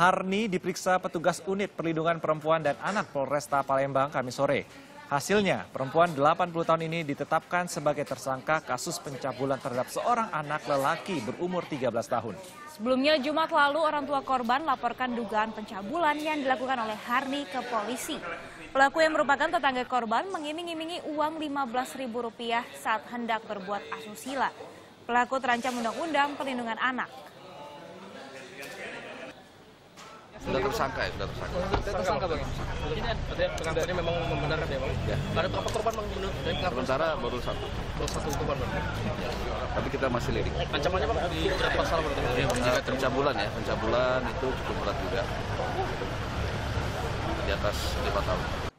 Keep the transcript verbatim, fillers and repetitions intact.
Harni diperiksa petugas unit perlindungan perempuan dan anak Polresta Palembang Kamis sore. Hasilnya, perempuan delapan puluh tahun ini ditetapkan sebagai tersangka kasus pencabulan terhadap seorang anak lelaki berumur tiga belas tahun. Sebelumnya, Jumat lalu orang tua korban laporkan dugaan pencabulan yang dilakukan oleh Harni ke polisi. Pelaku yang merupakan tetangga korban mengiming-imingi uang lima belas ribu rupiah saat hendak berbuat asusila. Pelaku terancam Undang-Undang Perlindungan Anak. Sudah tersangka ya, sudah tersangka. Sudah tersangka, Bang. Ini ada pengakuannya memang membenarkan ya, Bang. Ya. Ada berapa korban, Bang? Sementara baru satu. Baru satu korban, Bang. Tapi kita masih lirik. Ancamannya, Bang, di pasal berarti. Ya, pencabulan ya, pencabulan itu cukup berat juga. Di atas lima tahun.